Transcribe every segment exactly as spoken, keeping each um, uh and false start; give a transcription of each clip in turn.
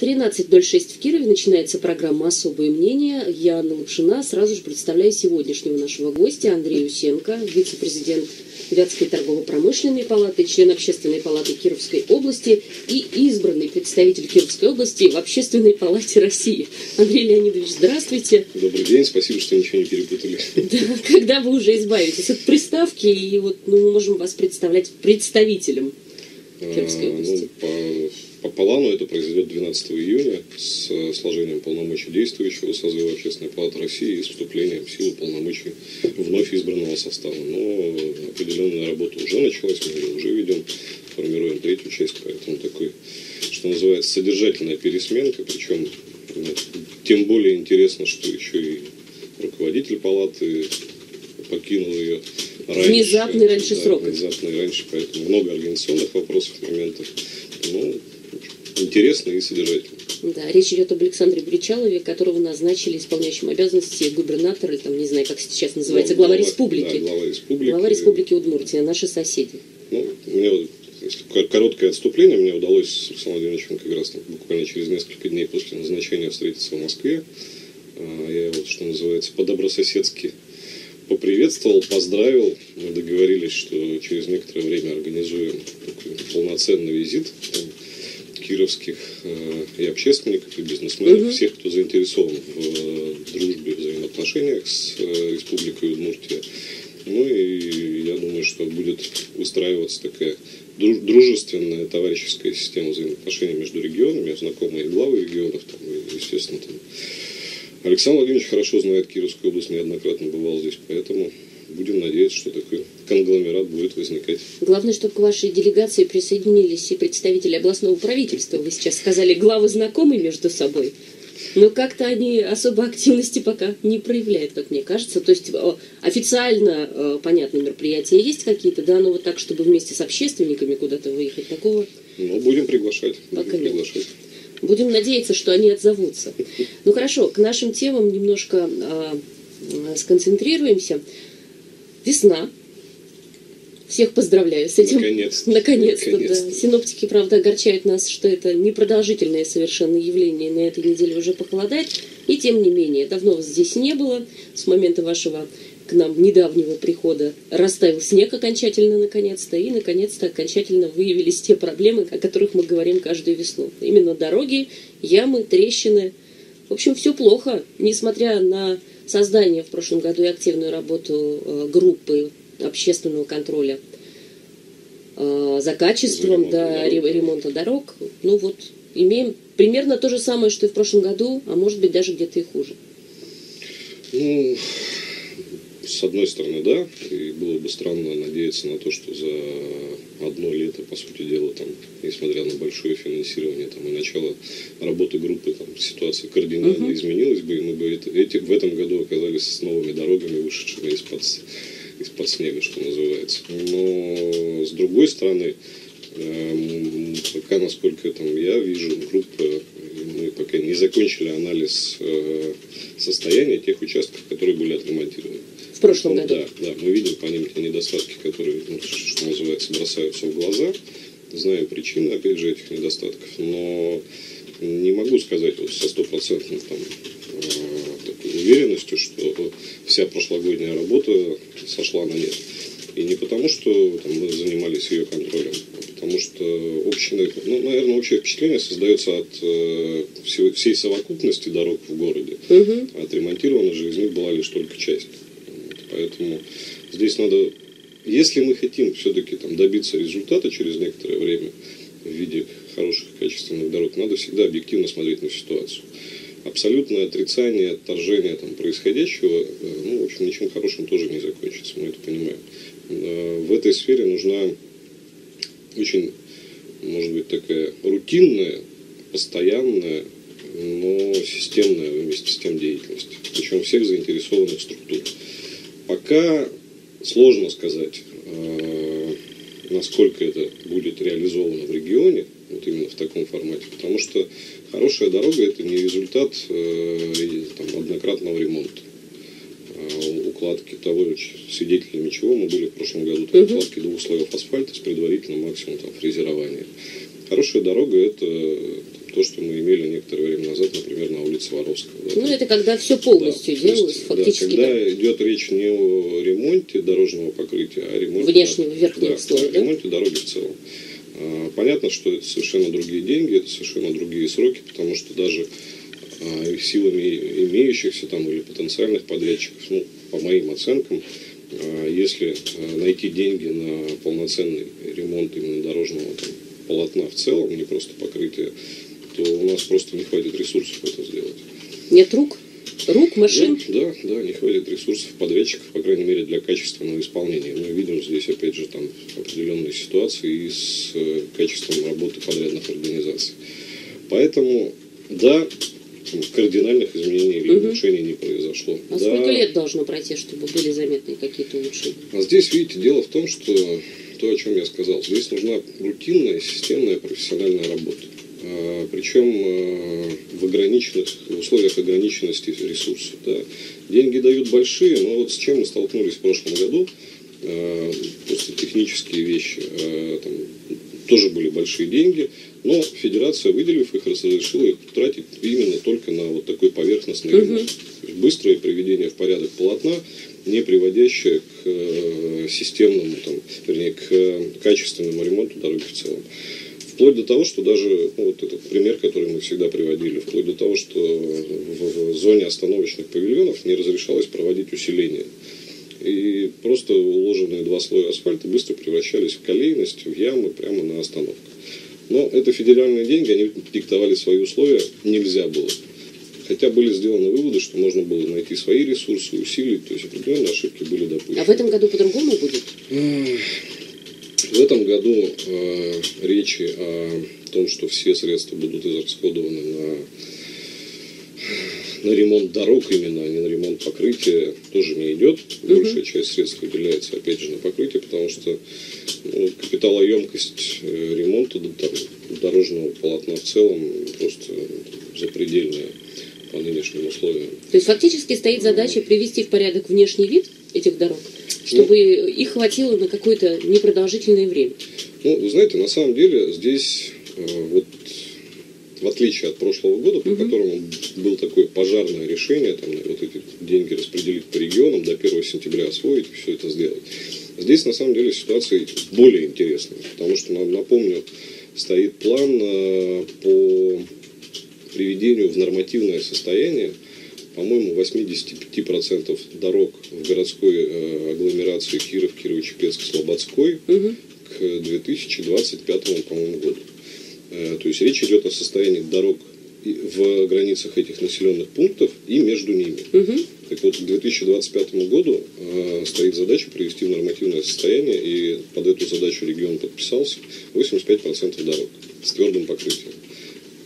тринадцать ноль шесть в Кирове начинается программа «Особое мнение». Я, Анна Лапшина, сразу же представляю сегодняшнего нашего гостя Андрея Усенко, вице-президент Вятской торгово-промышленной палаты, член Общественной палаты Кировской области и избранный представитель Кировской области в Общественной палате России. Андрей Леонидович, здравствуйте. Добрый день, спасибо, что ничего не перепутали. Да, когда вы уже избавитесь от приставки, и вот ну, мы можем вас представлять представителем Кировской области. Ну, по... По плану это произойдет двенадцатого июня с сложением полномочий действующего созыва Общественной палаты России и с вступлением в силу полномочий вновь избранного состава. Но определенная работа уже началась, мы ее уже ведем, формируем третью часть, поэтому такой, что называется, содержательная пересменка. Причем тем более интересно, что еще и руководитель палаты покинул ее раньше. Внезапный раньше да, срок. Внезапный раньше, поэтому много организационных вопросов, моментов. Но интересно и содержательно. Да, речь идет об Александре Бричалове, которого назначили исполняющим обязанности губернатора, или там, не знаю, как сейчас называется, глава, глава республики. Да, глава республики. Глава республики Удмуртия, наши соседи. Ну, мне, если короткое отступление, мне удалось с Александром Владимировичем как раз буквально через несколько дней после назначения встретиться в Москве. Я его, что называется, по-добрососедски поприветствовал, поздравил. Мы договорились, что через некоторое время организуем полноценный визит кировских и общественников, и бизнесменов, угу. всех, кто заинтересован в дружбе, взаимоотношениях с Республикой Удмуртия. Ну и я думаю, что будет устраиваться такая дружественная товарищеская система взаимоотношений между регионами, знакомые главы регионов, там, и, естественно, там. Александр Владимирович хорошо знает Кировскую область, неоднократно бывал здесь, поэтому будем надеяться, что такой конгломерат будет возникать. Главное, чтобы к вашей делегации присоединились и представители областного правительства. Вы сейчас сказали, главы знакомы между собой, но как-то они особо активности пока не проявляют, как мне кажется. То есть официально, понятно, мероприятия есть какие-то, да, но вот так, чтобы вместе с общественниками куда-то выехать, такого... Ну, будем приглашать. Пока будем приглашать. Будем надеяться, что они отзовутся. Ну хорошо, к нашим темам немножко сконцентрируемся. Весна. Всех поздравляю с этим. Наконец-то. Наконец-то, наконец-то. Да. Синоптики, правда, огорчают нас, что это непродолжительное совершенно явление. На этой неделе уже похолодает. И тем не менее, давно вас здесь не было. С момента вашего к нам недавнего прихода растаял снег окончательно, наконец-то. И, наконец-то, окончательно выявились те проблемы, о которых мы говорим каждую весну. Именно дороги, ямы, трещины. В общем, все плохо, несмотря на создание в прошлом году и активную работу группы общественного контроля за качеством до ремонта дорог. Ну вот, имеем примерно то же самое, что и в прошлом году, а может быть даже где-то и хуже. Ну, с одной стороны, да, и было бы странно надеяться на то, что за одно лето, по сути дела, там, несмотря на большое финансирование там, и начало работы группы, там, ситуация кардинально угу. изменилась бы, и мы бы это, эти, в этом году оказались с новыми дорогами, вышедшими из-под, из-под снега, что называется. Но, с другой стороны, э, пока, насколько там, я вижу, группа, мы пока не закончили анализ э, состояния тех участков, которые были отремонтированы. В прошлом году. Да, да, мы видим по ним те недостатки, которые, ну, что называется, бросаются в глаза. Знаем причины, опять же, этих недостатков. Но не могу сказать вот со стопроцентной э, уверенностью, что вся прошлогодняя работа сошла на нет. И не потому, что там, мы занимались ее контролем, а потому что общее, ну, наверное, общее впечатление создается от э, всей, всей совокупности дорог в городе. Угу. А отремонтирована же из них была лишь только часть. Поэтому здесь надо, если мы хотим все-таки там добиться результата через некоторое время в виде хороших качественных дорог, надо всегда объективно смотреть на ситуацию. Абсолютное отрицание, отторжение там, происходящего, ну, в общем, ничем хорошим тоже не закончится, мы это понимаем. В этой сфере нужна очень, может быть, такая рутинная, постоянная, но системная вместе с тем деятельность, причем всех заинтересованных структур. Пока сложно сказать, насколько это будет реализовано в регионе, вот именно в таком формате, потому что хорошая дорога – это не результат там, однократного ремонта, укладки того, свидетелями чего мы были в прошлом году, там, укладки двух слоев асфальта с предварительным максимумом там, фрезерования. Хорошая дорога – это... то, что мы имели некоторое время назад, например, на улице Воровского. Да, ну, там, это когда все полностью да, делалось, есть, фактически. Да, когда да. идет речь не о ремонте дорожного покрытия, а о ремонте, внешнего, верхнего да, слоя, да? ремонте дороги в целом. Понятно, что это совершенно другие деньги, это совершенно другие сроки, потому что даже силами имеющихся там или потенциальных подрядчиков, ну, по моим оценкам, если найти деньги на полноценный ремонт именно дорожного там, полотна в целом, не просто покрытие, то у нас просто не хватит ресурсов это сделать. Нет рук? Рук, машин? Да, да, да, не хватит ресурсов подрядчиков, по крайней мере, для качественного исполнения. Мы видим здесь, опять же, там определенные ситуации и с качеством работы подрядных организаций. Поэтому, да, кардинальных изменений или угу. улучшений не произошло. А да, сколько лет должно пройти, чтобы были заметны какие-то улучшения? А здесь, видите, дело в том, что то, о чем я сказал, здесь нужна рутинная, системная, профессиональная работа. Причем в, ограниченных, в условиях ограниченности ресурсов. Да. Деньги дают большие, но вот с чем мы столкнулись в прошлом году, просто технические вещи, там, тоже были большие деньги, но федерация, выделив их, разрешила их тратить именно только на вот такой поверхностный ремонт. Угу. Быстрое приведение в порядок полотна, не приводящее к системному, там, вернее, к качественному ремонту дороги в целом. Вплоть до того, что даже, ну, вот этот пример, который мы всегда приводили, вплоть до того, что в, в зоне остановочных павильонов не разрешалось проводить усиление. И просто уложенные два слоя асфальта быстро превращались в колейность, в ямы, прямо на остановку. Но это федеральные деньги, они диктовали свои условия, нельзя было. Хотя были сделаны выводы, что можно было найти свои ресурсы, усилить, то есть определенные ошибки были допущены. А в этом году по-другому будет? В этом году э, речи о том, что все средства будут израсходованы на, на ремонт дорог именно, а не на ремонт покрытия, тоже не идет. Большая часть средств выделяется, опять же, на покрытие, потому что ну, капиталоемкость ремонта там, дорожного полотна в целом просто запредельная по нынешним условиям. То есть фактически стоит задача привести в порядок внешний вид этих дорог? Чтобы ну, их хватило на какое-то непродолжительное время. Ну, вы знаете, на самом деле здесь, э, вот, в отличие от прошлого года, по угу. которому было такое пожарное решение, там, вот эти деньги распределить по регионам, до первого сентября освоить, все это сделать. Здесь, на самом деле, ситуация более интересная, потому что, напомню, стоит план э, по приведению в нормативное состояние, по-моему, восемьдесят пять процентов дорог в городской э, агломерации Киров, Кирово-Слободской угу. к две тысячи двадцать пятому, по-моему, году. Э, то есть речь идет о состоянии дорог в границах этих населенных пунктов и между ними. Угу. Так вот, к две тысячи двадцать пятому году э, стоит задача привести в нормативное состояние, и под эту задачу регион подписался, восемьдесят пять процентов дорог с твердым покрытием.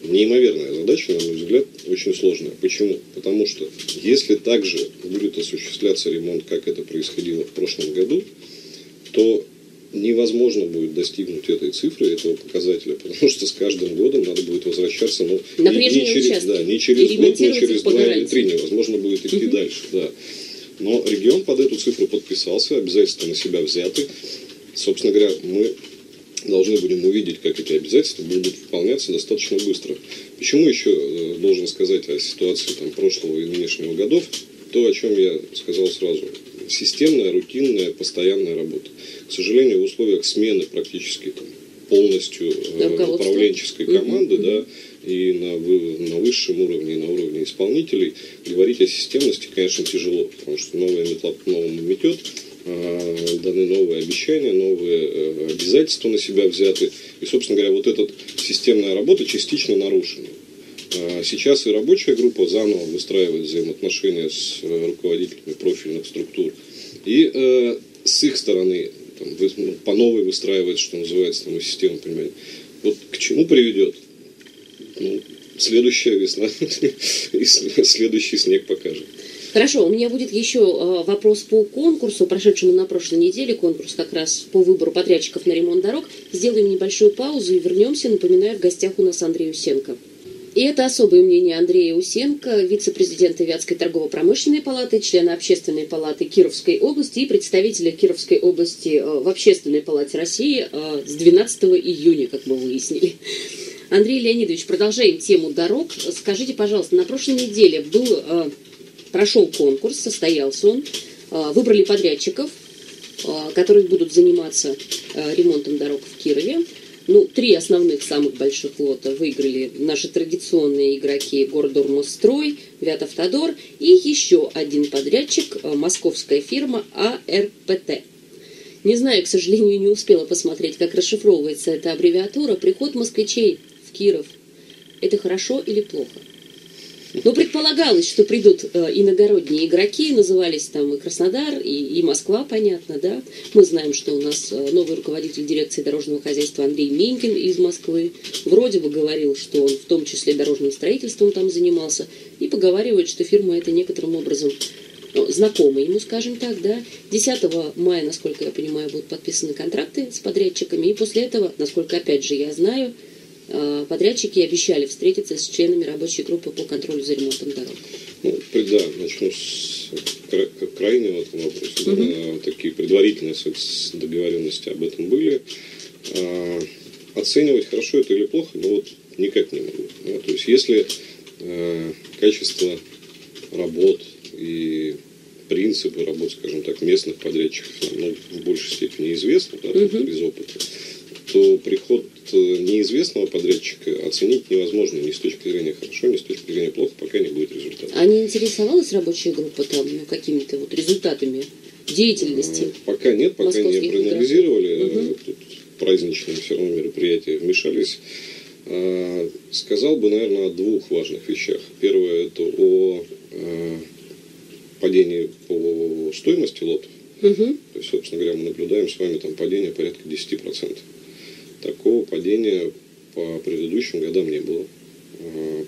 Неимоверная задача, на мой взгляд, очень сложная. Почему? Потому что если так же будет осуществляться ремонт, как это происходило в прошлом году, то невозможно будет достигнуть этой цифры, этого показателя, потому что с каждым годом надо будет возвращаться, но ну, не, не через, да, не через год, не через два или три, невозможно будет идти угу. дальше. Да. Но регион под эту цифру подписался, обязательства на себя взяты. Собственно говоря, мы должны будем увидеть, как эти обязательства будут выполняться достаточно быстро. Почему еще должен сказать о ситуации там, прошлого и нынешнего годов? То, о чем я сказал сразу. Системная, рутинная, постоянная работа. К сожалению, в условиях смены практически там, полностью управленческой команды, mm-hmm. да, и на, на высшем уровне, и на уровне исполнителей, говорить о системности, конечно, тяжело, потому что новая метла по новому метет, даны новые обещания, новые обязательства на себя взяты. И, собственно говоря, вот эта системная работа частично нарушена. Сейчас и рабочая группа заново выстраивает взаимоотношения с руководителями профильных структур. И э, с их стороны там, по новой выстраивает, что называется, там, систему понимания. Вот к чему приведет? Ну, следующая весна и следующий снег покажет. Хорошо, у меня будет еще вопрос по конкурсу, прошедшему на прошлой неделе. Конкурс как раз по выбору подрядчиков на ремонт дорог. Сделаем небольшую паузу и вернемся. Напоминаю, в гостях у нас Андрей Усенко. И это особое мнение Андрея Усенко, вице-президента Вятской торгово-промышленной палаты, члена Общественной палаты Кировской области и представителя Кировской области в Общественной палате России с двенадцатого июня, как мы выяснили. Андрей Леонидович, продолжаем тему дорог. Скажите, пожалуйста, на прошлой неделе был, э, прошел конкурс, состоялся он, э, выбрали подрядчиков, э, которые будут заниматься э, ремонтом дорог в Кирове. Ну, три основных самых больших лота выиграли наши традиционные игроки Гордормострой, Вятавтодор и еще один подрядчик, э, московская фирма А Р П Т. Не знаю, к сожалению, не успела посмотреть, как расшифровывается эта аббревиатура. Приход москвичей в Киров. Это хорошо или плохо? Но предполагалось, что придут э, иногородние игроки, назывались там и Краснодар, и, и Москва, понятно, да? Мы знаем, что у нас э, новый руководитель дирекции дорожного хозяйства Андрей Менькин из Москвы. Вроде бы говорил, что он в том числе дорожным строительством там занимался. И поговаривает, что фирма это некоторым образом... знакомые ему, скажем так, да. десятого мая, насколько я понимаю, будут подписаны контракты с подрядчиками. И после этого, насколько, опять же, я знаю, подрядчики обещали встретиться с членами рабочей группы по контролю за ремонтом дорог. Ну, да, начну с крайнего вопроса. Угу. Такие предварительные договоренности об этом были. Оценивать, хорошо это или плохо, но вот никак не могу. То есть, если качество работ и принципы работы, скажем так, местных подрядчиков нам, ну, в большей степени известны, да, uh-huh. без опыта, то приход неизвестного подрядчика оценить невозможно ни с точки зрения хорошо, ни с точки зрения плохо, пока не будет результата. А не интересовалась рабочая группа там, ну, какими-то вот результатами деятельности? А, пока нет, пока не проанализировали. Uh-huh. Тут праздничные все равно мероприятия вмешались. А, сказал бы, наверное, о двух важных вещах. Первое – это о... падение по стоимости лотов. Угу. То есть, собственно говоря, мы наблюдаем с вами там падение порядка десяти процентов. Такого падения по предыдущим годам не было.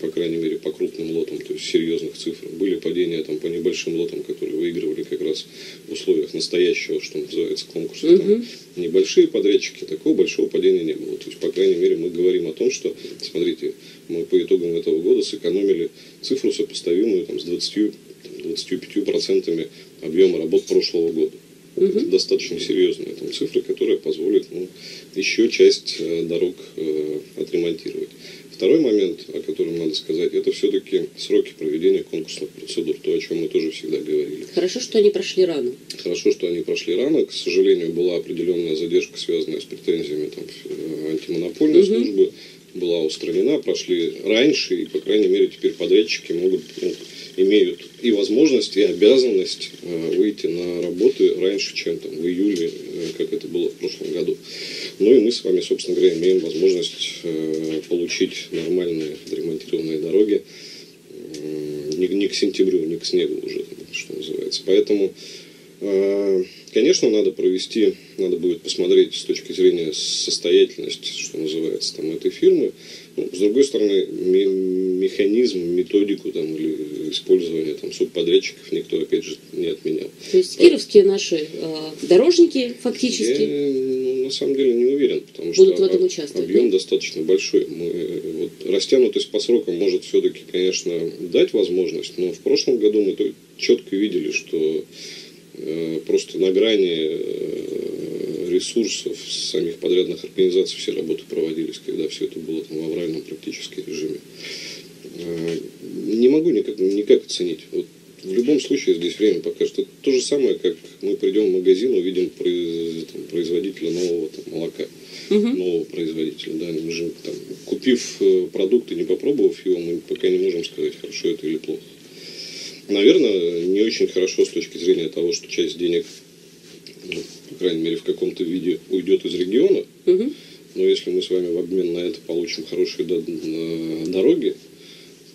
По крайней мере, по крупным лотам, то есть серьезных цифр. Были падения там по небольшим лотам, которые выигрывали как раз в условиях настоящего, что называется, конкурса. Угу. Там небольшие подрядчики, такого большого падения не было. То есть, по крайней мере, мы говорим о том, что, смотрите, мы по итогам этого года сэкономили цифру, сопоставимую там, с двадцатью двадцатью пятью процентами объема работ прошлого года. Угу. Это достаточно серьезные там цифры, которые позволят, ну, еще часть э, дорог э, отремонтировать. Второй момент, о котором надо сказать, это все-таки сроки проведения конкурсных процедур, то, о чем мы тоже всегда говорили. Хорошо, что они прошли рано. Хорошо, что они прошли рано. К сожалению, была определенная задержка, связанная с претензиями там, антимонопольной угу. службы, была устранена, прошли раньше, и, по крайней мере, теперь подрядчики могут... Ну, имеют и возможность, и обязанность э, выйти на работы раньше, чем там, в июле, э, как это было в прошлом году. Ну и мы с вами, собственно говоря, имеем возможность э, получить нормальные отремонтированные дороги э, не, не к сентябрю, не к снегу уже, что называется. Поэтому, э, конечно, надо провести, надо будет посмотреть с точки зрения состоятельности, что называется, там, этой фирмы. Ну, с другой стороны, механизм, методику там, или использование там, субподрядчиков никто, опять же, не отменял. То есть Поэтому... кировские наши э, дорожники фактически? Я, ну, на самом деле не уверен, потому Будут что в этом участвовать, объем нет? достаточно большой. Мы, вот, растянутость по срокам может все-таки, конечно, дать возможность, но в прошлом году мы четко видели, что э, просто на грани... Э, ресурсов самих подрядных организаций все работы проводились, когда все это было там, в авральном практически режиме. Не могу никак, никак оценить. Вот в любом случае здесь время покажет. Это то же самое, как мы придем в магазин, увидим произ, там, производителя нового там, молока, угу. нового производителя. Да? Мы же, там, купив продукт и не попробовав его, мы пока не можем сказать, хорошо это или плохо. Наверное, не очень хорошо с точки зрения того, что часть денег, ну, по крайней мере, в каком-то виде уйдет из региона. Угу. Но если мы с вами в обмен на это получим хорошие дороги,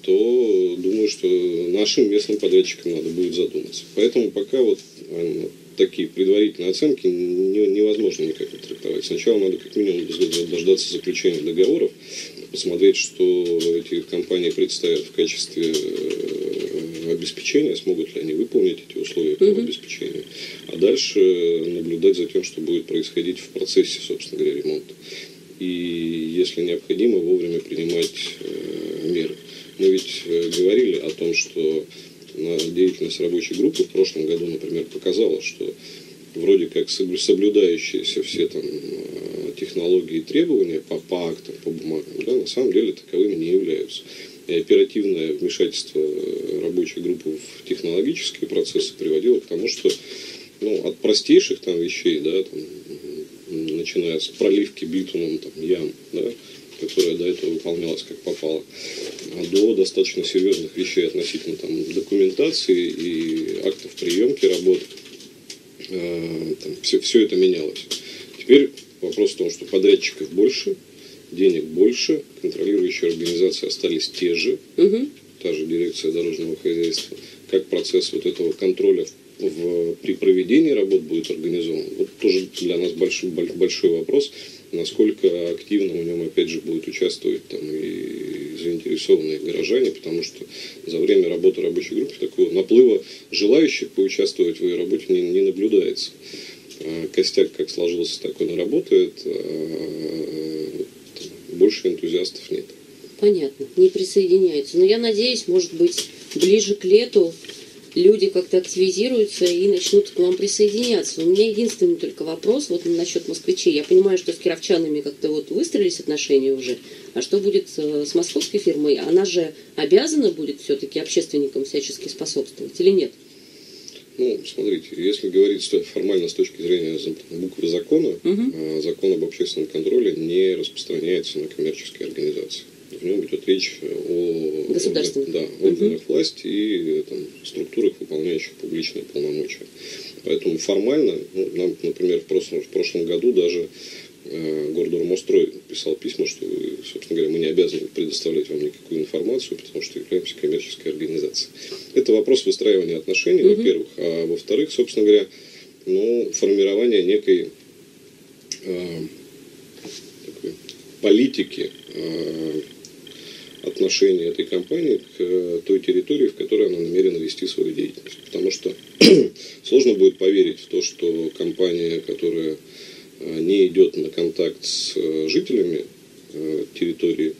то думаю, что нашим местным подрядчикам надо будет задуматься. Поэтому пока вот такие предварительные оценки невозможно никак трактовать. Сначала надо как минимум дождаться заключения договоров, посмотреть, что эти компании представят в качестве обеспечения, смогут ли они выполнить эти условия по угу. обеспечению, а дальше наблюдать за тем, что будет происходить в процессе, собственно говоря, ремонта. И, если необходимо, вовремя принимать э, меры. Мы ведь говорили о том, что деятельность рабочей группы в прошлом году, например, показала, что вроде как соблюдающиеся все там технологии и требования по, по актам, по бумагам, да, на самом деле таковыми не являются. И оперативное вмешательство рабочей группы в технологические процессы приводило к тому, что ну, от простейших там вещей, да, там, начиная с проливки битумом там, ям, да, которая до этого выполнялась как попало, до достаточно серьезных вещей относительно там, документации и актов приемки работ. Э, там, все, все это менялось. Теперь вопрос в том, что подрядчиков больше, денег больше, контролирующие организации остались те же, угу. Та же дирекция дорожного хозяйства. Как процесс вот этого контроля в, в, при проведении работ будет организован, вот тоже для нас большой, большой вопрос, насколько активно в нем опять же будут участвовать там, и заинтересованные горожане, потому что за время работы рабочей группы такого наплыва желающих поучаствовать в ее работе не, не наблюдается. Костяк как сложился, так он и работает, а больше энтузиастов нет. Понятно, не присоединяются. Но я надеюсь, может быть, ближе к лету люди как-то активизируются и начнут к вам присоединяться. У меня единственный только вопрос вот насчет москвичей. Я понимаю, что с кировчанами как-то вот выстроились отношения уже. А что будет с московской фирмой? Она же обязана будет все-таки общественникам всячески способствовать или нет? Ну, смотрите, если говорить формально с точки зрения буквы закона, угу. Закон об общественном контроле не распространяется на коммерческие организации. В нем идет речь о органах, да, органах угу. власти и там, структурах, выполняющих публичные полномочия. Поэтому формально, ну, нам, например, в прошлом, в прошлом году даже э, Гордормострой писал письма, что, собственно говоря, мы не обязаны предоставлять вам никакую информацию, потому что являемся коммерческой организацией. Это вопрос выстраивания отношений, угу. во-первых, а во-вторых, собственно говоря, ну, формирование некой э, такой политики, э, отношение этой компании к той территории, в которой она намерена вести свою деятельность. Потому что сложно будет поверить в то, что компания, которая не идет на контакт с жителями территории,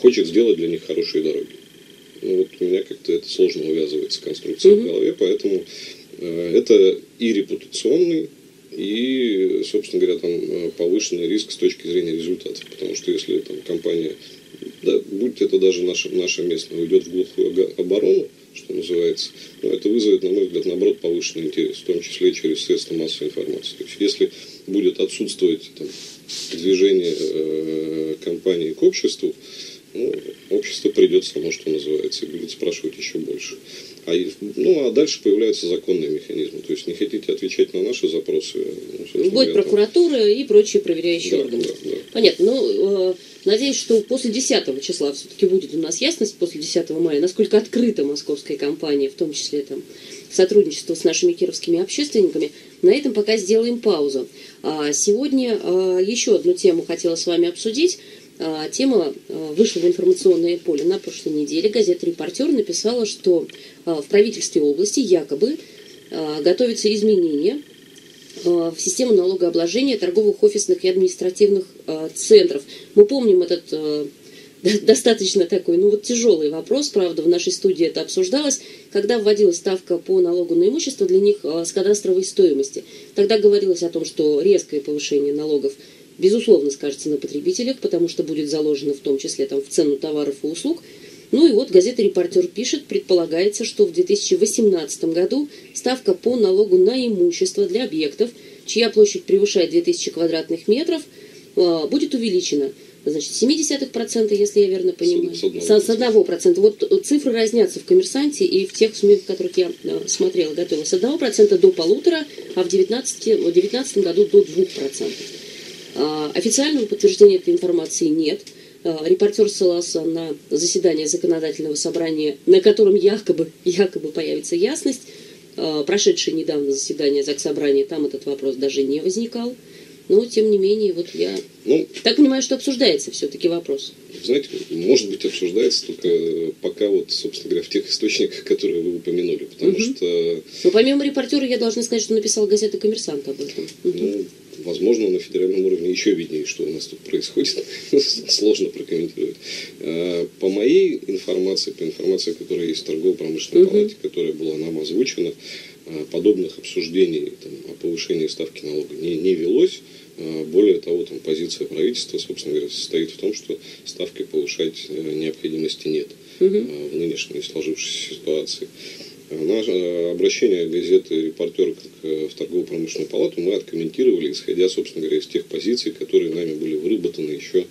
хочет сделать для них хорошие дороги. Ну, вот у меня как-то это сложно увязывается конструкция в голове, поэтому это и репутационный, и, собственно говоря, там повышенный риск с точки зрения результатов. Потому что если там компания... Да, будь это даже наше, наше место, уйдет в глухую оборону, что называется, но это вызовет, на мой взгляд, наоборот, повышенный интерес, в том числе и через средства массовой информации. То есть, если будет отсутствовать там, движение э, компании к обществу, ну, общество придет само, что называется, и будет спрашивать еще больше. А, ну, а дальше появляются законные механизмы. То есть, не хотите отвечать на наши запросы. Ну, будет прокуратура там... и прочие проверяющие да, органы. Да, да. Понятно. Ну, э, надеюсь, что после десятого числа все-таки будет у нас ясность, после десятого мая, насколько открыта московская компания, в том числе там, сотрудничество с нашими кировскими общественниками. На этом пока сделаем паузу. А сегодня э, еще одну тему хотела с вами обсудить. Тема вышла в информационное поле на прошлой неделе. Газета «Репортер» написала, что в правительстве области якобы готовятся изменения в систему налогообложения торговых, офисных и административных центров. Мы помним этот достаточно такой, ну вот тяжелый вопрос, правда, в нашей студии это обсуждалось, когда вводилась ставка по налогу на имущество для них с кадастровой стоимости. Тогда говорилось о том, что резкое повышение налогов безусловно, скажется на потребителях, потому что будет заложено в том числе там, в цену товаров и услуг. Ну и вот газета «Репортер» пишет, предполагается, что в две тысячи восемнадцатом году ставка по налогу на имущество для объектов, чья площадь превышает две тысячи квадратных метров, будет увеличена. Значит, с ноль целых семь десятых процента, если я верно понимаю. С одного процента. С одного процента. Вот цифры разнятся в «Коммерсанте» и в тех СМИ, в которых я смотрела, готовилась. С одного процента до полутора, а в две тысячи девятнадцатом году до двух процентов. Официального подтверждения этой информации нет. Репортер ссылался на заседание законодательного собрания, на котором якобы, якобы появится ясность. Прошедшее недавно заседание заксобрания, там этот вопрос даже не возникал. Но, тем не менее, вот я ну, так понимаю, что обсуждается все-таки вопрос. Знаете, может быть, обсуждается только пока, вот, собственно говоря, в тех источниках, которые вы упомянули. Потому угу. что... Ну, помимо «Репортера», я должна сказать, что написала газета «Коммерсант» об этом. Угу. Ну, возможно, на федеральном уровне еще виднее, что у нас тут происходит. Сложно прокомментировать. По моей информации, по информации, которая есть в торгово-промышленной палате, которая была нам озвучена, подобных обсуждений там, о повышении ставки налога не, не велось. Более того, там позиция правительства, собственно говоря, состоит в том, что ставки повышать необходимости нет в нынешней сложившейся ситуации. Наше обращение газеты «Репортер» в торгово-промышленную палату мы откомментировали, исходя, собственно говоря, из тех позиций, которые нами были выработаны еще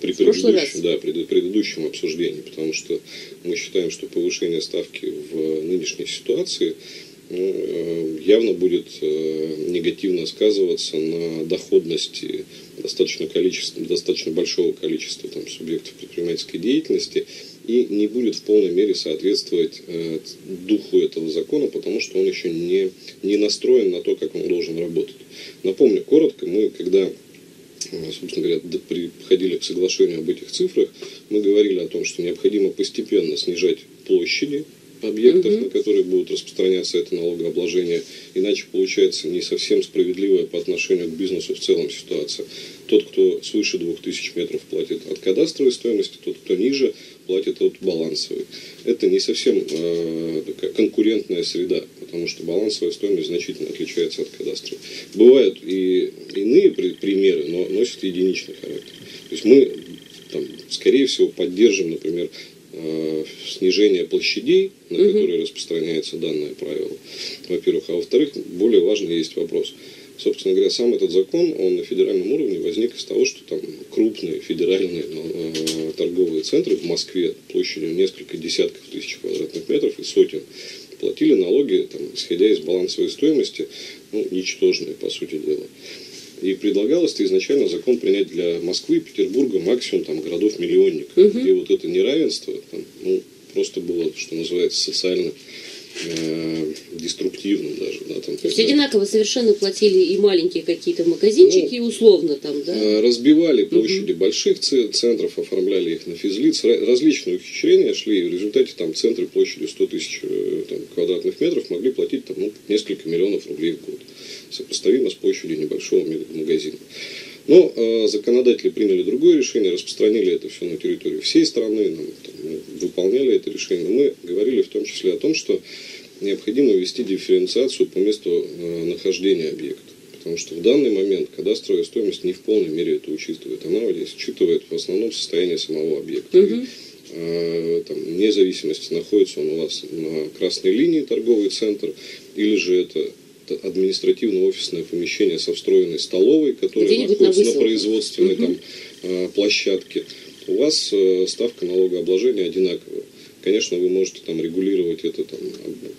при предыдущем, да, пред, предыдущем обсуждении. Потому что мы считаем, что повышение ставки в нынешней ситуации ну, явно будет негативно сказываться на доходности достаточно, количество, достаточно большого количества там, субъектов предпринимательской деятельности и не будет в полной мере соответствовать э, духу этого закона, потому что он еще не, не настроен на то, как он должен работать. Напомню, коротко, мы, когда, собственно говоря, приходили к соглашению об этих цифрах, мы говорили о том, что необходимо постепенно снижать площади объектов, угу. на которые будут распространяться это налогообложение, иначе получается не совсем справедливая по отношению к бизнесу в целом ситуация. Тот, кто свыше двух тысяч метров, платит от кадастровой стоимости, тот, кто ниже, платит от балансовой. Это не совсем э, такая конкурентная среда, потому что балансовая стоимость значительно отличается от кадастровой. Бывают и иные примеры, но носят единичный характер. То есть мы, там, скорее всего, поддержим, например, снижение площадей, на угу. которые распространяется данное правило, во-первых. А во-вторых, более важный есть вопрос. Собственно говоря, сам этот закон, он на федеральном уровне возник из того, что там крупные федеральные э, торговые центры в Москве площадью несколько десятков тысяч квадратных метров и сотен платили налоги, там, исходя из балансовой стоимости, ну, ничтожные, по сути дела. И предлагалось-то изначально закон принять для Москвы, Петербурга, максимум там городов-миллионников, угу. где вот это неравенство там, ну, просто было, что называется, социально э, деструктивным даже. Да, там, то есть когда... одинаково совершенно платили и маленькие какие-то магазинчики, ну, условно там, да? Разбивали площади угу. больших центров, оформляли их на физлиц, различные ухищрения шли, и в результате там центры площадью сто тысяч там, квадратных метров могли платить там, ну, несколько миллионов рублей в год. Сопоставимо с площадью небольшого магазина. Но э, законодатели приняли другое решение, распространили это все на территорию всей страны, нам, там, мы выполняли это решение. Мы говорили в том числе о том, что необходимо ввести дифференциацию по месту э, нахождения объекта. Потому что в данный момент кадастровая стоимость не в полной мере это учитывает. Она вот здесь учитывает в основном состояние самого объекта. Угу. Там, вне зависимости, находится он у вас на красной линии торговый центр или же это административно-офисное помещение со встроенной столовой, которая находится на, на производственной угу. там, площадке, у вас ставка налогообложения одинаковая. Конечно, вы можете там регулировать это там,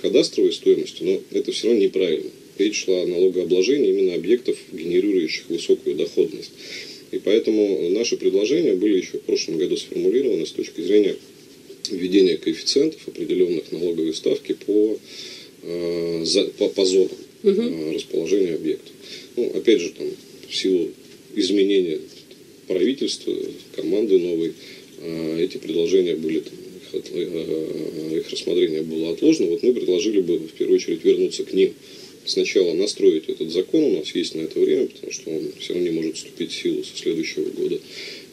кадастровой стоимостью, но это все равно неправильно. Речь шла о налогообложении именно объектов, генерирующих высокую доходность. И поэтому наши предложения были еще в прошлом году сформулированы с точки зрения введения коэффициентов определенных налоговой ставки по, э, за, по, по зонам. Угу. расположение объекта. Ну, опять же, там, в силу изменения правительства, команды новой, эти предложения были, там, их, от, их рассмотрение было отложено. Вот мы предложили бы, в первую очередь, вернуться к ним. Сначала настроить этот закон, у нас есть на это время, потому что он все равно не может вступить в силу со следующего года.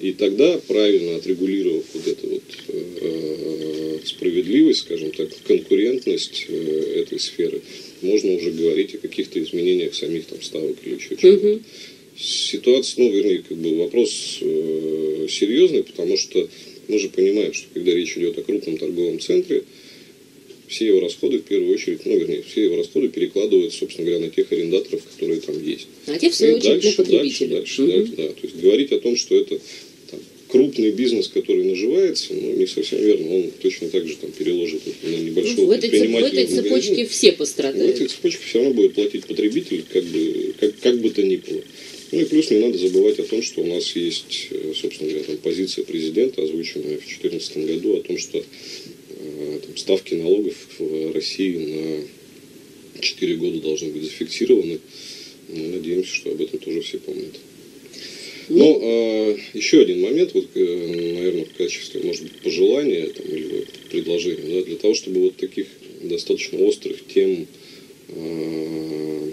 И тогда, правильно отрегулировав вот эту вот э, справедливость, скажем так, конкурентность э, этой сферы, можно уже говорить о каких-то изменениях самих там ставок или еще чего-то. Угу. Ситуация, ну, вернее, как бы вопрос э, серьезный, потому что мы же понимаем, что когда речь идет о крупном торговом центре, все его расходы, в первую очередь, ну, вернее, все его расходы перекладывают, собственно говоря, на тех арендаторов, которые там есть. А те, в свою очередь, на потребителей. Дальше, дальше, дальше, да. То есть говорить о том, что это там, крупный бизнес, который наживается, ну, не совсем верно. Он точно так же там переложит на небольшого ну, в предпринимателя. Этой, в этой цепочке магазин. Все пострадают. В этой цепочке все равно будет платить потребитель, как бы, как, как бы то ни было. Ну и плюс не надо забывать о том, что у нас есть, собственно говоря, там, позиция президента, озвученная в две тысячи четырнадцатом году, о том, что там, ставки налогов в России на четыре года должны быть зафиксированы. Мы надеемся, что об этом тоже все помнят. Но э, еще один момент, вот, наверное, в качестве, может быть, пожелания там, или предложения, да, для того, чтобы вот таких достаточно острых тем э,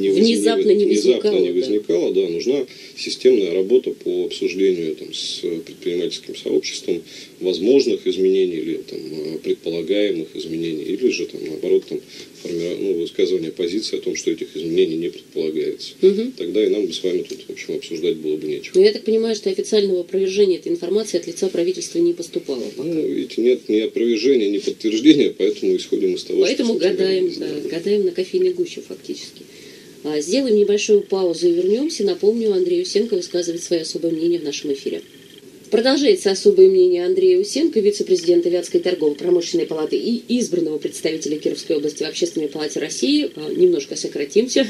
не внезапно, возник, не, внезапно не возникало, да, нужна системная работа по обсуждению там, с предпринимательским сообществом возможных изменений или там, предполагаемых изменений, или же там, наоборот там, форми... ну, высказывание позиции о том, что этих изменений не предполагается. Угу. Тогда и нам бы с вами тут, в общем, обсуждать было бы нечего. Но я так понимаю, что официального опровержения этой информации от лица правительства не поступало пока. Ну, видите, нет ни опровержения, ни подтверждения, поэтому исходим из того, поэтому что... Поэтому гадаем, да, гадаем на кофейной гуще фактически. А, сделаем небольшую паузу и вернемся. Напомню, Андрей Усенко высказывает свое особое мнение в нашем эфире. Продолжается особое мнение Андрея Усенко, вице-президента Вятской торгово-промышленной палаты и избранного представителя Кировской области в Общественной палате России. А, немножко сократимся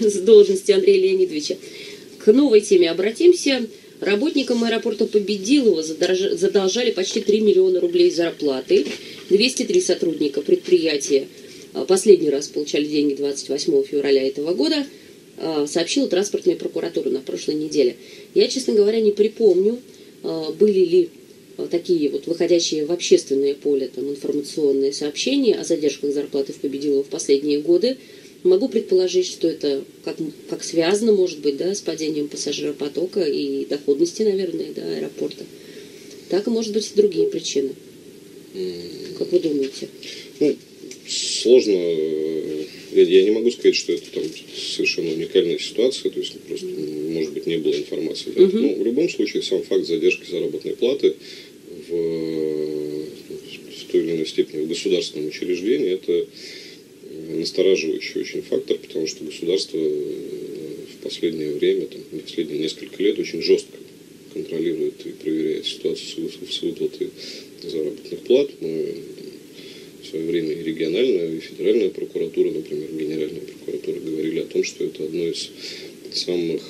с должности Андрея Леонидовича. К новой теме обратимся. Работникам аэропорта Победилово задолжали почти три миллиона рублей зарплаты. двести три сотрудника предприятия последний раз получали деньги двадцать восьмого февраля этого года, сообщила транспортная прокуратура на прошлой неделе. Я, честно говоря, не припомню, были ли такие вот выходящие в общественное поле там, информационные сообщения о задержках зарплаты в Победилово в последние годы. Могу предположить, что это как, как связано, может быть, да, с падением пассажиропотока и доходности, наверное, да, аэропорта. Так, и, может быть, и другие причины. Как вы думаете? Ну, сложно. Я не могу сказать, что это там совершенно уникальная ситуация, то есть просто, может быть, не было информации. Угу. Но в любом случае, сам факт задержки заработной платы в, в той или иной степени в государственном учреждении – это настораживающий очень фактор, потому что государство в последнее время, там, в последние несколько лет очень жестко контролирует и проверяет ситуацию с выплатой заработных плат. Мы в свое время и региональная, и федеральная прокуратура, например, генеральная прокуратура, говорили о том, что это одно из самых...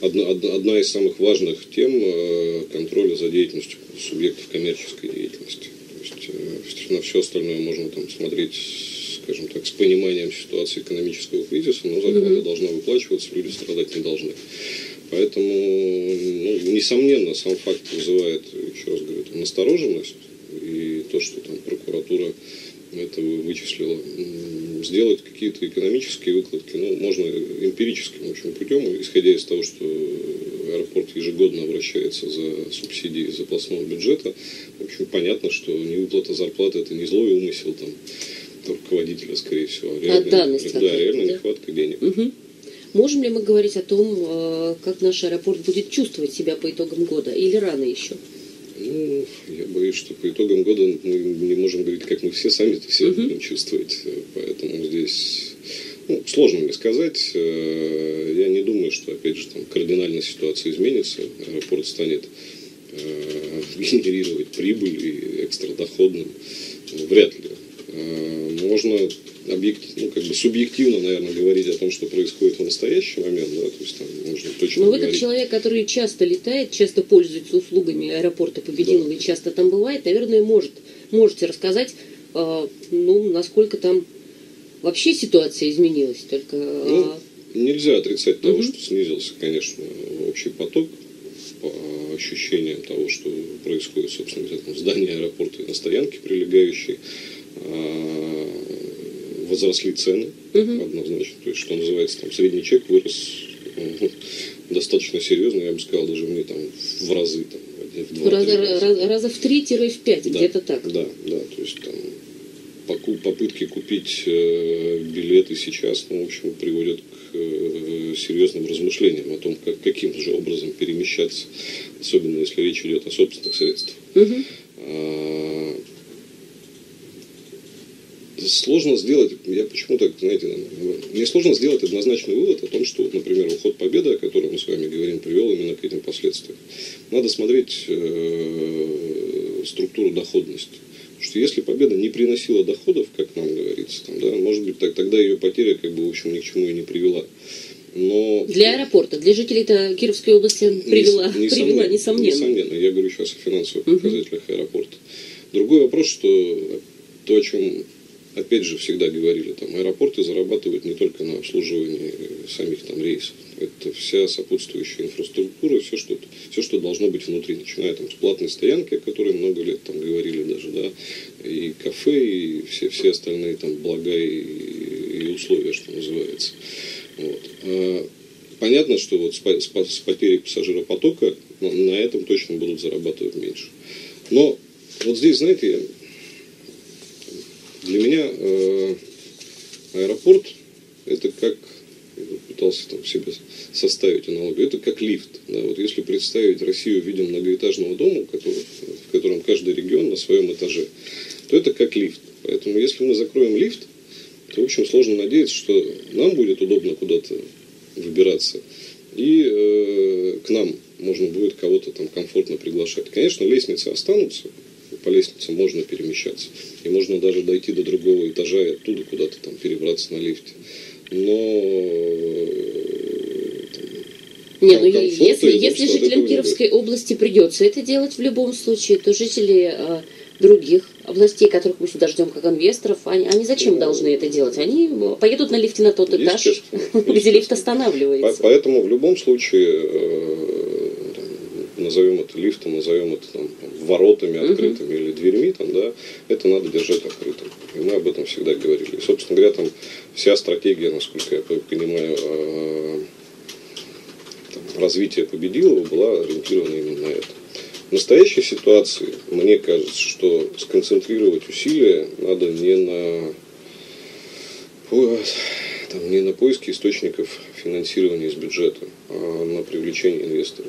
Одна, одна из самых важных тем контроля за деятельностью субъектов коммерческой деятельности. На все остальное можно там смотреть, скажем так, с пониманием ситуации экономического кризиса, но зарплата mm-hmm. должна выплачиваться, люди страдать не должны. Поэтому, ну, несомненно, сам факт вызывает, еще раз говорю, там, настороженность, и то, что там прокуратура это вычислила, сделать какие-то экономические выкладки, ну, можно эмпирическим, в общем, путем, исходя из того, что аэропорт ежегодно обращается за субсидии из областного бюджета. В общем, понятно, что невыплата зарплаты – это не злой умысел там, руководителя, скорее всего, а реальная, а да, реальная да? нехватка денег. Угу. Можем ли мы говорить о том, как наш аэропорт будет чувствовать себя по итогам года или рано еще? Ну, я боюсь, что по итогам года мы не можем говорить, как мы все сами-то себя угу. будем чувствовать. Поэтому здесь... Ну, сложно мне сказать. Я не думаю, что, опять же, там кардинально ситуация изменится. Аэропорт станет э, генерировать прибыль и экстрадоходным. Вряд ли. Э, можно объект, ну, как бы субъективно, наверное, говорить о том, что происходит в настоящий момент. Да? То есть, там можно точно Но вы говорить... как человек, который часто летает, часто пользуется услугами аэропорта Победилова да. и часто там бывает, наверное, может, можете рассказать, э, ну, насколько там... Вообще ситуация изменилась, только... Ну, нельзя отрицать того, угу. что снизился, конечно, общий поток по ощущениям того, что происходит, собственно, в здании аэропорта и на стоянке прилегающей. Возросли цены, угу. однозначно. То есть, что называется, там средний чек вырос достаточно серьезно, я бы сказал, даже мне там в разы. Там, в два, раза, раза. раза в три-пять, да. где-то так. Да, да, то есть там... Попытки купить билеты сейчас, ну, в общем, приводят к серьезным размышлениям о том, как, каким же образом перемещаться, особенно если речь идет о собственных средствах. Угу. Сложно сделать, я почему так, знаете, мне сложно сделать однозначный вывод о том, что, например, уход Победы, о котором мы с вами говорим, привел именно к этим последствиям. Надо смотреть структуру доходности. Что если Победа не приносила доходов, как нам говорится, там, да, может быть, так, тогда ее потеря, как бы, в общем, ни к чему и не привела. Но... Для аэропорта, для жителей Кировской области привела, не, несомненно, привела несомненно. несомненно. Я говорю сейчас о финансовых uh-huh. показателях аэропорта. Другой вопрос, что то, о чем, опять же, всегда говорили, там, аэропорты зарабатывают не только на обслуживании самих там рейсов. как-то вся сопутствующая инфраструктура, все что, все, что должно быть внутри, начиная там с платной стоянки, о которой много лет там говорили даже, да, и кафе, и все, все остальные там блага и, и условия, что называется. Вот. Понятно, что вот с потерей пассажиропотока на этом точно будут зарабатывать меньше. Но вот здесь, знаете, для меня э, аэропорт это как, я пытался там себе составить аналогию, это как лифт. Да? Вот если представить Россию в виде многоэтажного дома, который, в котором каждый регион на своем этаже, то это как лифт. Поэтому если мы закроем лифт, то, в общем, сложно надеяться, что нам будет удобно куда-то выбираться, и э, к нам можно будет кого-то там комфортно приглашать. Конечно, лестницы останутся, по лестнице можно перемещаться, и можно даже дойти до другого этажа и оттуда куда-то там перебраться на лифте. Но там, не, ну, если, если жителям Кировской области придется это делать в любом случае, то жители э, других областей, которых мы сюда ждем как инвесторов, они, они зачем ну, должны это делать? Они поедут на лифте на тот этаж, где лифт останавливается. Поэтому в любом случае, назовем это лифтом, назовем это там, воротами открытыми или дверьми, там, да, это надо держать открытым. И мы об этом всегда говорили. И, собственно говоря, там вся стратегия, насколько я понимаю, развития Победилова была ориентирована именно на это. В настоящей ситуации, мне кажется, что сконцентрировать усилия надо не на, там, не на поиске источников финансирования из бюджета, а на привлечении инвестора.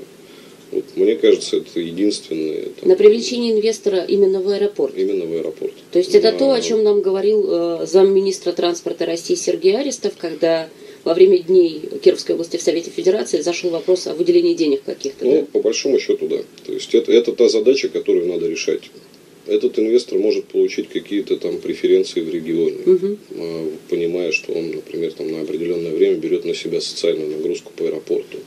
Вот, мне кажется, это единственное. Там, на привлечение инвестора именно в аэропорт? Именно в аэропорт. То есть это на... то, о чем нам говорил э, замминистра транспорта России Сергей Аристов, когда... Во время дней Кировской области в Совете Федерации зашел вопрос о выделении денег каких-то. Ну, да? По большому счету, да. То есть это, это та задача, которую надо решать. Этот инвестор может получить какие-то там преференции в регионе, угу. понимая, что он, например, там, на определенное время берет на себя социальную нагрузку по аэропорту.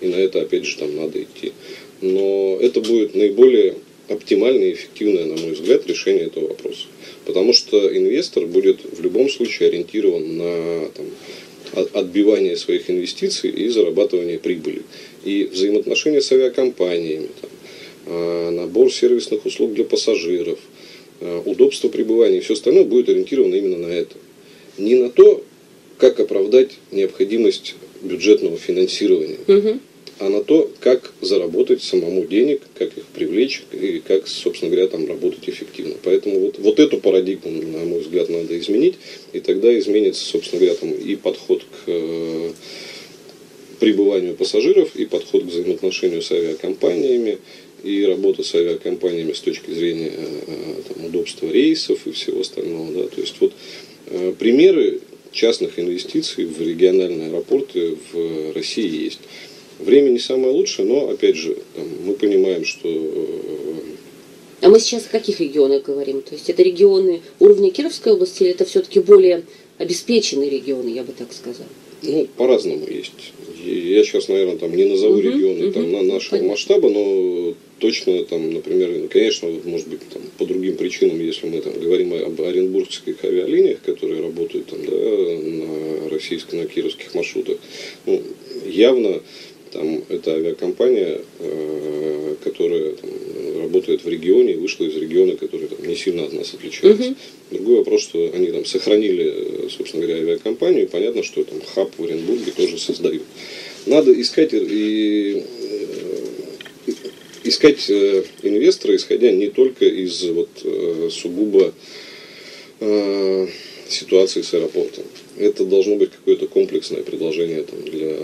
И на это, опять же, там надо идти. Но это будет наиболее оптимальное и эффективное, на мой взгляд, решение этого вопроса. Потому что инвестор будет в любом случае ориентирован на... Там, отбивание своих инвестиций и зарабатывание прибыли. И взаимоотношения с авиакомпаниями, там, набор сервисных услуг для пассажиров, удобство пребывания и все остальное будет ориентировано именно на это. Не на то, как оправдать необходимость бюджетного финансирования, угу. а на то, как заработать самому денег, как их привлечь и как, собственно говоря, там работать эффективно. Поэтому вот, вот эту парадигму, на мой взгляд, надо изменить, и тогда изменится, собственно говоря, там и подход к э, пребыванию пассажиров, и подход к взаимоотношению с авиакомпаниями, и работа с авиакомпаниями с точки зрения э, там, удобства рейсов и всего остального. Да. То есть вот э, примеры частных инвестиций в региональные аэропорты в России есть. Время не самое лучшее, но, опять же, мы понимаем, что... А мы сейчас о каких регионах говорим? То есть это регионы уровня Кировской области, или это все-таки более обеспеченные регионы, я бы так сказала? Ну, по-разному есть. Я сейчас, наверное, там не назову угу, регионы угу, там, на нашего понятно. Масштаба, но точно, там, например, конечно, вот, может быть, там, по другим причинам, если мы там, говорим об оренбургских авиалиниях, которые работают там, да, на российских, на кировских маршрутах, ну, явно... Там, это авиакомпания, э, которая там, работает в регионе и вышла из региона, который там, не сильно от нас отличается. Угу. Другой вопрос, что они там сохранили, собственно говоря, авиакомпанию, и понятно, что там хаб в Оренбурге тоже создают. Надо искать, и, э, искать э, инвестора, исходя не только из вот, э, сугубо э, ситуации с аэропортом. Это должно быть какое-то комплексное предложение там, для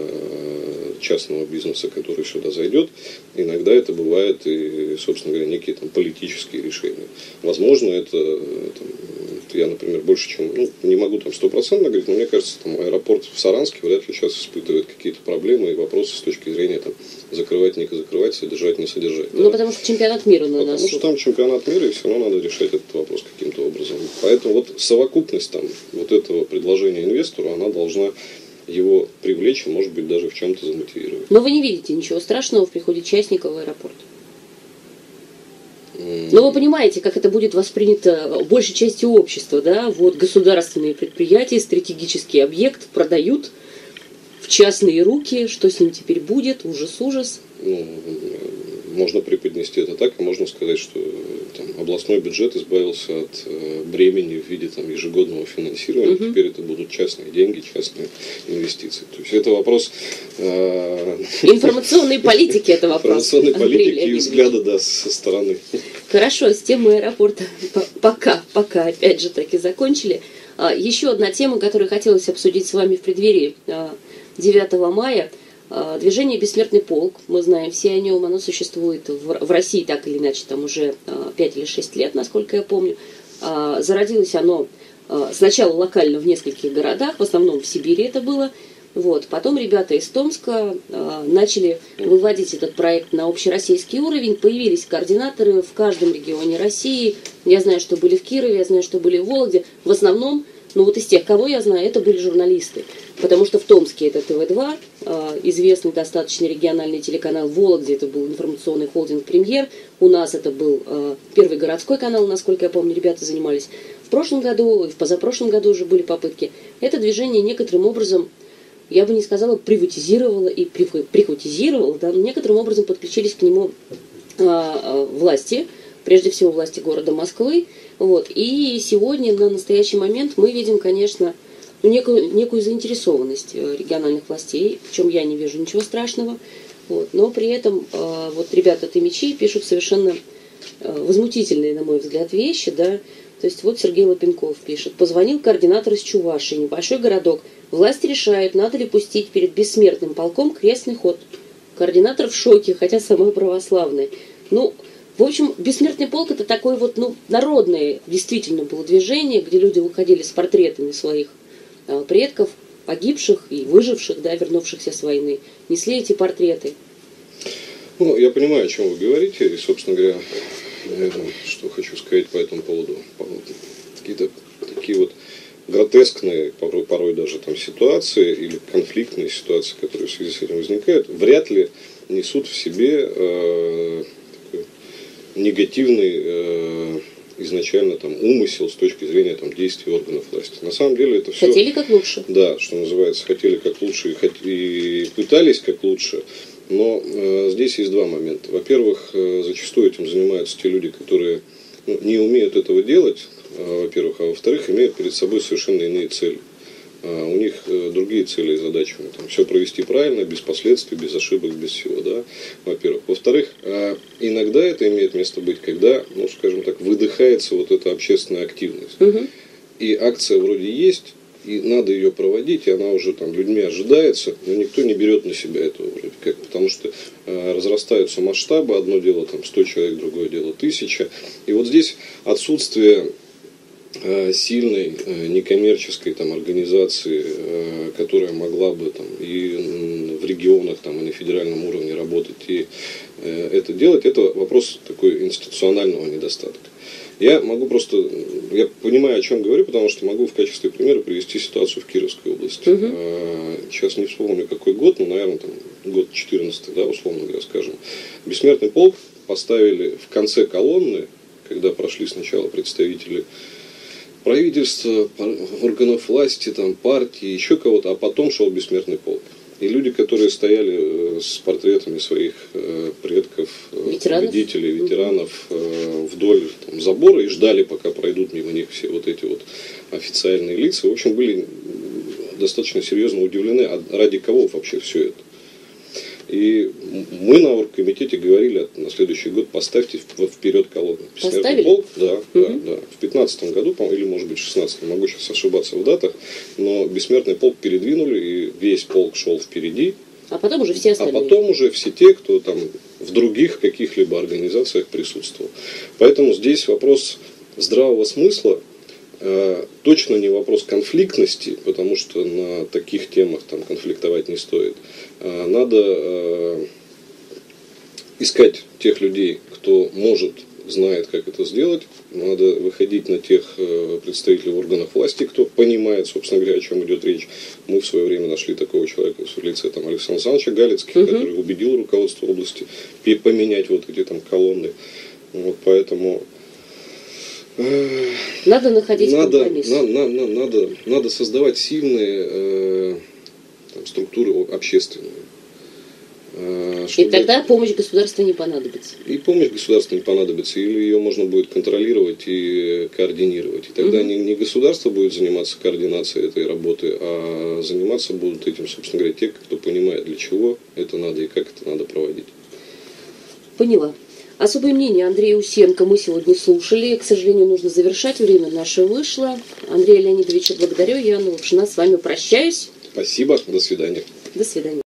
частного бизнеса, который сюда зайдет. Иногда это бывает и, собственно говоря, некие там, политические решения. Возможно, это, там, это я, например, больше чем, ну, не могу там стопроцентно говорить, но мне кажется, там, аэропорт в Саранске вряд ли сейчас испытывает какие-то проблемы и вопросы с точки зрения там, закрывать, не закрывать, содержать, не содержать. Ну, да? Потому что чемпионат мира на нас. Потому что там чемпионат мира, и все равно надо решать этот вопрос каким-то образом. Поэтому вот совокупность там, вот этого предложения инвестору, она должна... его привлечь, может быть, даже в чем-то замотивировать. Но вы не видите ничего страшного в приходе частника в аэропорт? Mm. Но вы понимаете, как это будет воспринято большей частью общества, да? Вот государственные предприятия, стратегический объект продают в частные руки, что с ним теперь будет, ужас-ужас. Ну, можно преподнести это так, а можно сказать, что там, областной бюджет избавился от э, бремени в виде там, ежегодного финансирования, угу. Теперь это будут частные деньги, частные инвестиции. То есть это вопрос... Э, информационной политики это вопрос. Информационной политики и взгляда, да, со стороны. Хорошо, с темой аэропорта пока, пока, опять же, таки закончили. Еще одна тема, которую хотелось обсудить с вами в преддверии девятого мая. Движение «Бессмертный полк», мы знаем все о нем, оно существует в России так или иначе, там уже пять или шесть лет, насколько я помню. Зародилось оно сначала локально в нескольких городах, в основном в Сибири это было. Вот. Потом ребята из Томска начали выводить этот проект на общероссийский уровень, появились координаторы в каждом регионе России. Я знаю, что были в Кирове, я знаю, что были в Вологде. В основном... Но вот из тех, кого я знаю, это были журналисты. Потому что в Томске это тэ вэ два, известный достаточно региональный телеканал, в Вологде это был информационный холдинг «Премьер», у нас это был первый городской канал, насколько я помню, ребята занимались. В прошлом году и в позапрошлом году уже были попытки. Это движение некоторым образом, я бы не сказала, приватизировало и прихватизировало, да, некоторым образом подключились к нему власти, прежде всего власти города Москвы. Вот. И сегодня, на настоящий момент, мы видим, конечно, некую, некую заинтересованность региональных властей, в чем я не вижу ничего страшного. Вот. Но при этом э, вот ребята от «Мечи» пишут совершенно э, возмутительные, на мой взгляд, вещи. Да? То есть вот Сергей Лапенков пишет. Позвонил координатор из Чувашии, небольшой городок. Власть решает, надо ли пустить перед «Бессмертным полком» крестный ход. Координатор в шоке, хотя сама православная. Ну... В общем, «Бессмертный полк» — это такое вот, ну, народное действительно было движение, где люди выходили с портретами своих э, предков, погибших и выживших, да, вернувшихся с войны. Несли эти портреты. Ну, я понимаю, о чем вы говорите, и, собственно говоря, наверное, что хочу сказать по этому поводу. Какие-то такие вот гротескные, порой, порой даже там ситуации или конфликтные ситуации, которые в связи с этим возникают, вряд ли несут в себе... Э, негативный э, изначально там умысел с точки зрения там действий органов власти. На самом деле это все... Хотели как лучше. Да, что называется, хотели как лучше и, хот... и пытались как лучше. Но э, здесь есть два момента. Во-первых, э, зачастую этим занимаются те люди, которые ну, не умеют этого делать, э, во-первых, а во-вторых, имеют перед собой совершенно иные цели. Э, у них э, другие цели и задачи. Там, все провести правильно, без последствий, без ошибок, без всего, да, во-первых. Во-вторых, э, иногда это имеет место быть, когда, ну, скажем так, выдыхается вот эта общественная активность. Угу. И акция вроде есть, и надо ее проводить, и она уже там людьми ожидается, но никто не берет на себя этого вроде как, потому что э, разрастаются масштабы, одно дело там сто человек, другое дело тысяча. И вот здесь отсутствие сильной некоммерческой там, организации, которая могла бы там, и в регионах, там, и на федеральном уровне работать, и это делать, это вопрос такой институционального недостатка. Я могу просто, я понимаю, о чем говорю, потому что могу в качестве примера привести ситуацию в Кировской области. Угу. Сейчас не вспомню, какой год, но, наверное, там, год четырнадцатый, да, условно говоря, скажем. «Бессмертный полк» поставили в конце колонны, когда прошли сначала представители правительства, органов власти, там, партии, еще кого-то, а потом шел «Бессмертный полк». И люди, которые стояли с портретами своих предков, ветеранов. Победителей, ветеранов вдоль там, забора и ждали, пока пройдут мимо них все вот эти вот официальные лица, в общем, были достаточно серьезно удивлены, ради кого вообще все это. И мы на оргкомитете говорили на следующий год, поставьте вперед колонну. «Бессмертный полк», да, угу. да, да. В пятнадцатом году, или может быть в шестнадцатом, могу сейчас ошибаться в датах, но «Бессмертный полк» передвинули, и весь полк шел впереди. А потом уже все остальные. А потом уже все те, кто там в других каких-либо организациях присутствовал. Поэтому здесь вопрос здравого смысла. Точно не вопрос конфликтности, потому что на таких темах там конфликтовать не стоит. Надо э, искать тех людей, кто может, знает, как это сделать. Надо выходить на тех э, представителей органов власти, кто понимает, собственно говоря, о чем идет речь. Мы в свое время нашли такого человека в лице там, Александра Александровича Галицкого, угу. который убедил руководство области поменять вот эти там колонны. Вот поэтому... Надо находить надо, компромисс. На, на, на, надо, надо создавать сильные э, там, структуры общественные. Что и тогда для... помощь государства не понадобится. И помощь государства не понадобится, или ее можно будет контролировать и координировать. И тогда угу. не, не государство будет заниматься координацией этой работы, а заниматься будут этим, собственно говоря, те, кто понимает, для чего это надо и как это надо проводить. Поняла. Особое мнение Андрея Усенко мы сегодня слушали. К сожалению, нужно завершать. Время наше вышло. Андрея Леонидовича благодарю. Я, Анна Лапшина, с вами прощаюсь. Спасибо. До свидания. До свидания.